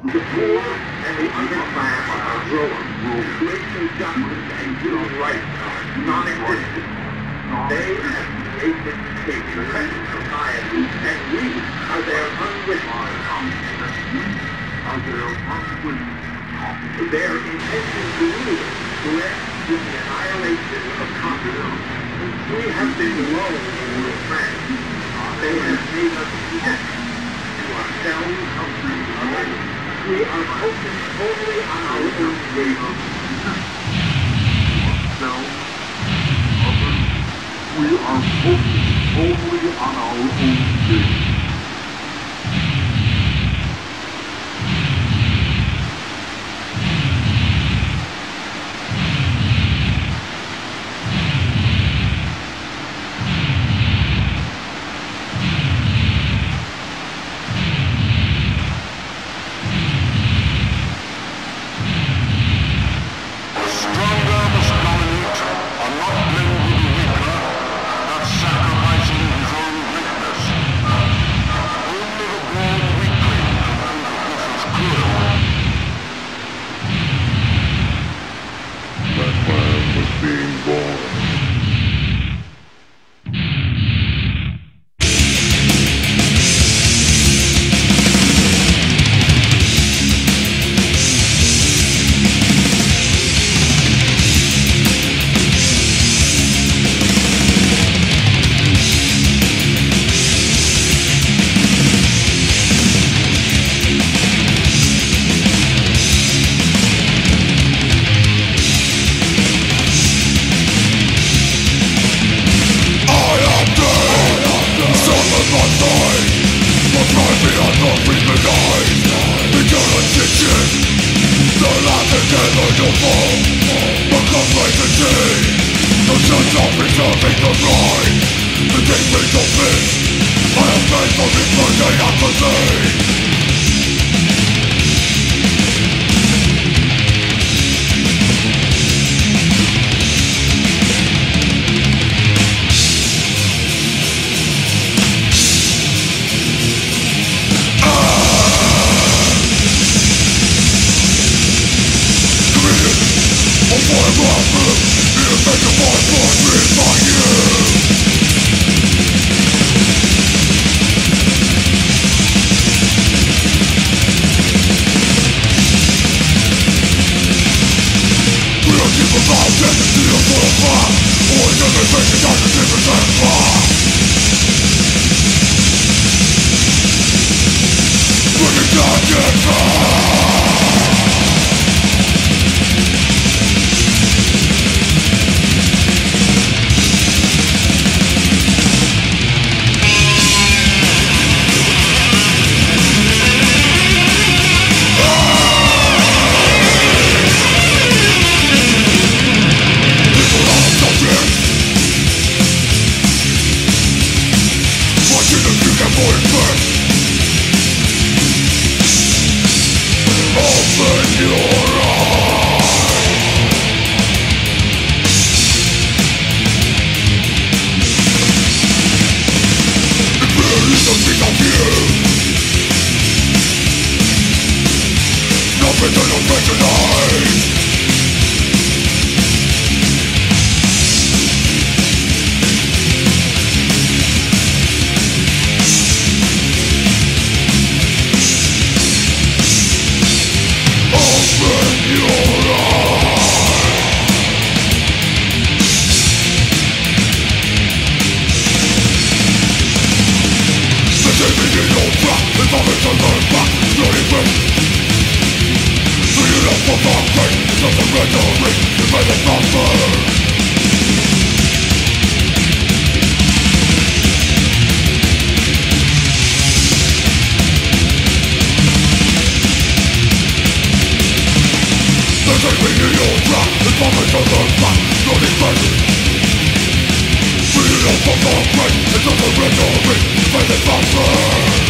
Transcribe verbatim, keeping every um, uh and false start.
The poor and the underclass are growing. Slaves and government and human rights are non-existent. They have created a present society, and we are their unwitting accomplices. We are their unwitting accomplices. Their intention to rule led to the annihilation of communism. We have been lulled into France. They have made us deaf to ourselves of the other. We are focused only on our own labor. Ourselves, others, we are focused only on our own labor. It's not the rhetoric, but it's not fair.